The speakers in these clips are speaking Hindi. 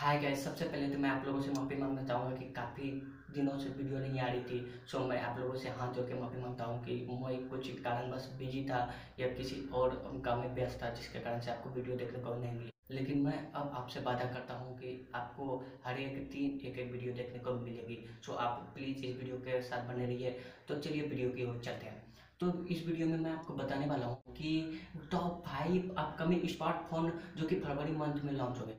हाय गाइस, सबसे पहले तो मैं आप लोगों से माफ़ी मांगना चाहूँगा कि काफ़ी दिनों से वीडियो नहीं आ रही थी। सो मैं आप लोगों से हाथ जोड़ के माफ़ी मांगता हूँ कि मैं कुछ कारणवश बिजी था या किसी और काम में व्यस्त था, जिसके कारण से आपको वीडियो देखने को नहीं मिली। लेकिन मैं अब आपसे वादा करता हूँ कि आपको हर एक वीडियो देखने को मिलेगी। सो आप प्लीज़ इस वीडियो के साथ बने रहिए। तो चलिए वीडियो की ओर चलते हैं। तो इस वीडियो में मैं आपको बताने वाला हूँ कि टॉप 5 अपकमिंग स्मार्टफोन जो कि फरवरी मंथ में लॉन्च हो गए।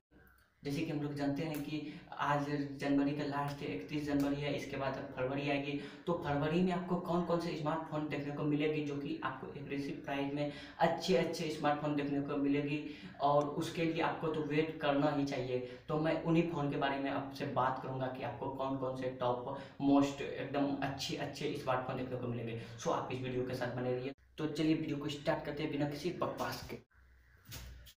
जैसे कि हम लोग जानते हैं कि आज जनवरी का लास्ट 31 जनवरी है, इसके बाद अब फरवरी आएगी। तो फरवरी में आपको कौन कौन से स्मार्टफोन देखने को मिलेगी, जो कि आपको एग्रेसिव प्राइस में अच्छे अच्छे स्मार्टफोन देखने को मिलेगी, और उसके लिए आपको तो वेट करना ही चाहिए। तो मैं उन्हीं फ़ोन के बारे में आपसे बात करूँगा कि आपको कौन कौन से टॉप मोस्ट एकदम अच्छे स्मार्टफोन देखने को मिलेंगे। सो आप इस वीडियो के साथ बने रहिए। तो चलिए वीडियो को स्टार्ट करते हैं बिना किसी बकवास के।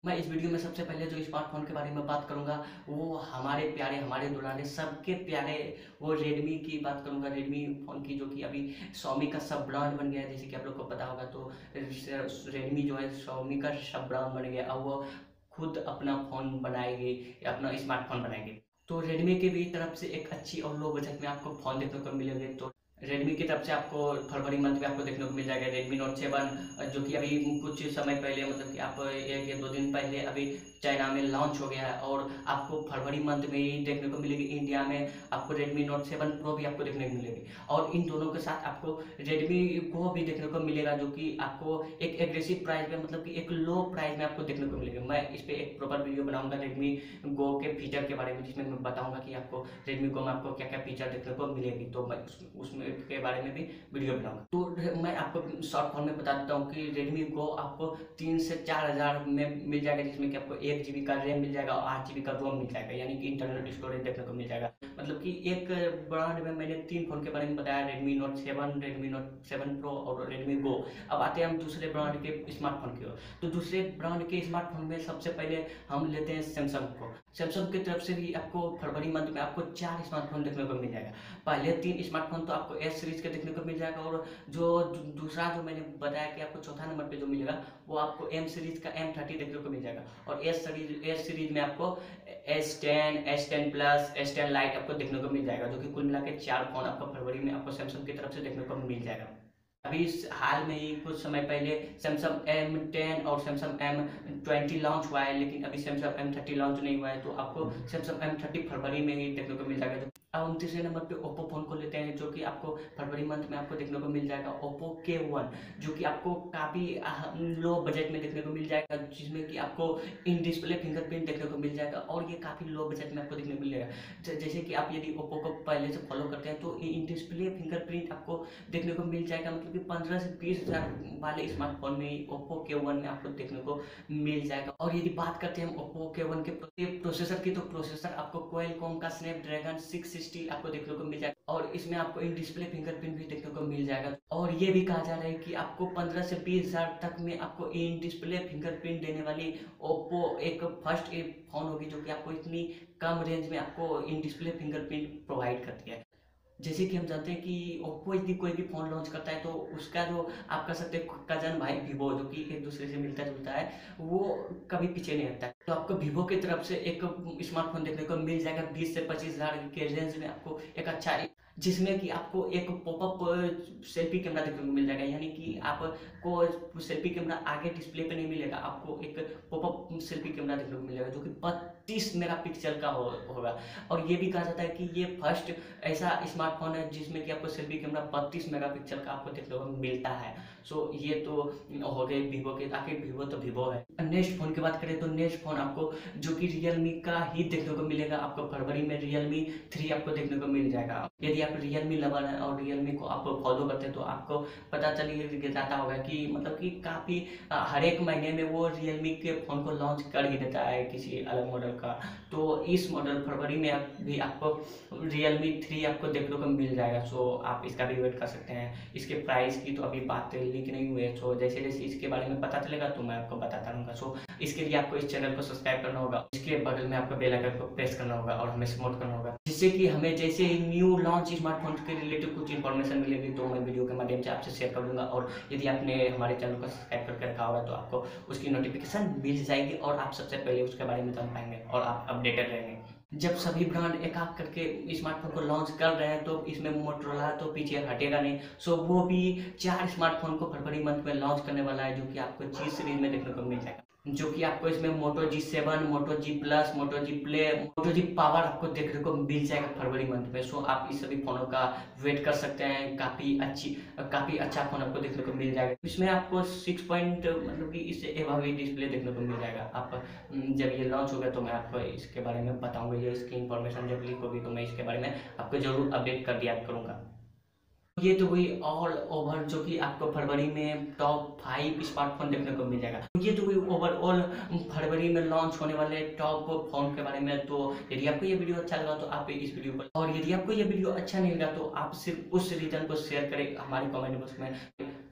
मैं इस वीडियो में सबसे पहले जो स्मार्टफोन के बारे में बात करूंगा वो हमारे प्यारे, हमारे दुलारे, सबके प्यारे वो रेडमी की बात करूंगा। रेडमी फ़ोन की, जो कि अभी शॉमी का सब ब्रांड बन गया है। जैसे कि आप लोग को पता होगा तो रेडमी जो है शॉमी का सब ब्रांड बन गया। अब वो खुद अपना फ़ोन बनाएगी, अपना स्मार्टफोन बनाएगी। तो रेडमी की भी तरफ से एक अच्छी और लो बजट में आपको फ़ोन देखने को मिलेंगे। तो रेडमी की तरफ से आपको फरवरी मंथ में आपको देखने को मिल जाएगा रेडमी नोट 7, जो कि अभी कुछ समय पहले, मतलब कि आप 1 या 2 दिन पहले अभी चाइना में लॉन्च हो गया है, और आपको फरवरी मंथ में ही देखने को मिलेगी। इंडिया में आपको रेडमी नोट 7 Pro भी आपको देखने को मिलेगी, और इन दोनों के साथ आपको रेडमी Go भी देखने को मिलेगा, जो कि आपको एक एग्रेसिव प्राइस में, मतलब कि एक लो प्राइस में आपको देखने को मिलेगा। मैं इस पर एक प्रॉपर वीडियो बनाऊँगा रेडमी Go के फीचर के बारे में, जिसमें मैं बताऊँगा कि आपको रेडमी Go में आपको क्या क्या फीचर देखने को मिलेगी। तो मैं उसमें के बारे में भी वीडियो बनाऊंगा। तो मैं आपको शॉर्ट फॉर्म में बता देता हूँ कि रेडमी Go आपको 3 से 4 हज़ार में मिल जाएगा, जिसमें कि आपको 1 GB का रैम मिल जाएगा और 8 GB का रोम मिल जाएगा, यानी कि इंटरनल स्टोरेज देखने को मिल जाएगा। मतलब कि एक ब्रांड में मैंने 3 फ़ोन के बारे में बताया, Redmi note 7, Redmi note 7 Pro और रेडमी Go। अब आते हैं हम दूसरे ब्रांड के स्मार्टफोन की ओर। तो दूसरे ब्रांड के स्मार्टफोन में सबसे पहले हम लेते हैं सैमसंग को। सैमसंग की तरफ से भी आपको फरवरी मंथ में आपको 4 स्मार्टफोन देखने को मिल जाएगा। पहले 3 स्मार्टफोन तो आपको एस सीरीज के देखने को मिल जाएगा, और जो दूसरा जो मैंने बताया कि आपको चौथा नंबर पे जो मिलेगा वो आपको एम सीरीज का M30 देखने को मिल जाएगा, और एस सीरीज में आपको S10, S10 plus, S10 light आपको देखने को मिल जाएगा। जो कि कुल मिला के 4 फ़ोन आपको फरवरी में आपको सैमसंग की तरफ से देखने को मिल जाएगा। अभी हाल में ही कुछ समय पहले सैमसंग M10 और सैमसंग M20 लॉन्च हुआ है, लेकिन अभी सैमसंग M30 लॉन्च नहीं हुआ है। तो आपको सैमसंग M30 फरवरी में ही देखने को मिल जाएगा। अब हम तीसरे नंबर पे ओप्पो फ़ोन को लेते हैं, जो कि आपको फरवरी मंथ में आपको देखने को मिल जाएगा ओप्पो K1, जो कि आपको काफ़ी लो बजट में देखने को मिल जाएगा, जिसमें कि आपको इन डिस्प्ले फिंगरप्रिंट देखने को मिल जाएगा, और ये काफ़ी लो बजट में आपको देखने को मिलेगा। जैसे कि आप यदि ओप्पो को पहले से फॉलो करते हैं तो इन डिस्प्ले फिंगरप्रिंट आपको देखने को मिल जाएगा, मतलब कि 15 से 20 हज़ार वाले स्मार्टफोन में ओप्पो K1 में आपको देखने को मिल जाएगा। और यदि बात करते हैं हम ओप्पो K1 के प्रोसेसर की, तो प्रोसेसर आपको क्वालकॉम का स्नैपड्रैगन 6 आपको देखने को मिल जाएगा, और इसमें आपको इन डिस्प्ले फिंगरप्रिंट भी देखने को मिल जाएगा। और ये भी कहा जा रहा है कि आपको 15 से 20 हज़ार तक में आपको इन डिस्प्ले फिंगरप्रिंट देने वाली ओप्पो एक फर्स्ट फ़ोन होगी, जो कि आपको इतनी कम रेंज में आपको इन डिस्प्ले फिंगरप्रिंट प्रोवाइड करती है। जैसे कि हम जानते हैं कि ओप्पो यदि कोई भी फ़ोन लॉन्च करता है तो उसका जो आप कह सकते हैं कजन भाई वीवो, जो कि एक दूसरे से मिलता जुलता है, वो कभी पीछे नहीं हटता है। तो आपको वीवो की तरफ से एक स्मार्टफोन देखने को मिल जाएगा 20 से 25 हज़ार के रेंज में आपको एक अच्छा, जिसमें कि आपको एक पॉपअप सेल्फी कैमरा देखने को मिल जाएगा, यानी कि आपको सेल्फी कैमरा आगे डिस्प्ले पे नहीं मिलेगा, आपको एक पॉपअप सेल्फी कैमरा देखने को मिलेगा, जो कि 32 मेगापिक्सल का होगा। और ये भी कहा जाता है कि ये फर्स्ट ऐसा स्मार्टफोन है जिसमें कि आपको सेल्फी कैमरा 32 मेगापिक्सल का आपको देखने को मिलता है। सो ये तो हो गए वीवो के, आखिर वीवो तो वीवो है। नेक्स्ट फ़ोन की बात करें तो नेक्स्ट फ़ोन आपको जो कि रियलमी का ही देखने को मिलेगा। आपको फरवरी में Realmi 3 आपको देखने को मिल जाएगा। यदि आप Realmi लवर हैं और Realmi को आप फॉलो करते हैं तो आपको पता चलिए जाता होगा कि मतलब कि काफ़ी हर एक महीने में वो Realmi के फ़ोन को लॉन्च कर ही देता है किसी अलग मॉडल का। तो इस मॉडल फरवरी में भी आपको Realmi 3 आपको देखने को मिल जाएगा। सो आप इसका भी वेट कर सकते हैं। इसके प्राइस की तो अभी बात लीक नहीं हुई है। सो जैसे जैसे इसके बारे में पता चलेगा तो मैं आपको बताता रहूँगा। सो इसके लिए आपको इस चैनल को सब्सक्राइब करना होगा, इसके बगल में आपको बेल आइकन को प्रेस करना होगा और हमें सपोर्ट करना होगा, जिससे कि हमें जैसे ही न्यू लॉन्च स्मार्टफोन के रिलेटेड कुछ इन्फॉर्मेशन मिलेगी तो मैं वीडियो के माध्यम से आपसे शेयर कर दूंगा। और यदि आपने हमारे चैनल को सब्सक्राइब करके रखा होगा तो आपको उसकी नोटिफिकेशन मिल जाएगी और आप सबसे पहले उसके बारे में जान पाएंगे और आप अपडेटेड रहेंगे। जब सभी ब्रांड एक आग करके स्मार्टफोन को लॉन्च कर रहे हैं तो इसमें मोटरोला तो पीछे हटेगा नहीं। सो वो भी 4 स्मार्टफोन को फरवरी मंथ में लॉन्च करने वाला है, जो कि आपको G सीरीज में देखने को मिल जाएगा, जो कि आपको इसमें Moto G7, Moto G plus, Moto G play, Moto G power आपको देखने को मिल जाएगा फरवरी मंथ में। सो आप इस सभी फोनों का वेट कर सकते हैं, काफ़ी अच्छा फोन आपको देखने को मिल जाएगा। इसमें आपको 6 पॉइंट मतलब कि इससे एबाव डिस्प्ले देखने को मिल जाएगा। आप जब ये लॉन्च होगा तो मैं आपको इसके बारे में बताऊँगा, ये इसकी इन्फॉर्मेशन जब लीक होगी तो मैं इसके बारे में आपको जरूर अपडेट कर दिया करूँगा। ये तो हुई ऑल ओवर, जो कि आपको फरवरी में टॉप 5 स्मार्टफोन देखने को मिल जाएगा। ये तो हुई ओवरऑल फरवरी में लॉन्च होने वाले टॉप फोन के बारे में। तो यदि आपको ये वीडियो अच्छा लगा तो आप इस वीडियो पर, और यदि आपको ये वीडियो अच्छा नहीं लगा तो आप सिर्फ उस रीजन को शेयर करें हमारे कमेंट बॉक्स में,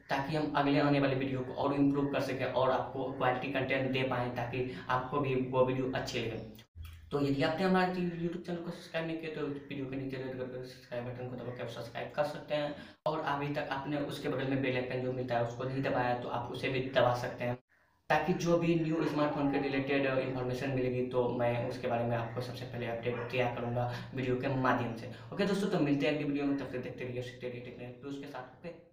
ताकि हम अगले आने वाले वीडियो को और इम्प्रूव कर सकें और आपको क्वालिटी कंटेंट दे पाएँ, ताकि आपको भी वो वीडियो अच्छे लगे। तो यदि आपने हमारे YouTube चैनल को सब्सक्राइब नहीं किया तो वीडियो के नीचे रेड करके सब्सक्राइब बटन को दबाकर आप सब्सक्राइब कर सकते हैं, और अभी तक आपने उसके बगल में बेल आइकन जो मिलता है उसको नहीं दबाया तो आप उसे भी दबा सकते हैं, ताकि जो भी न्यू स्मार्टफोन के रिलेटेड इन्फॉर्मेशन मिलेगी तो मैं उसके बारे में आपको सबसे पहले अपडेट दिया करूँगा वीडियो के माध्यम से। ओके दोस्तों, तो मिलते हैं अगली वीडियो में, तब तक देखते रहिए टेक प्लस के साथ।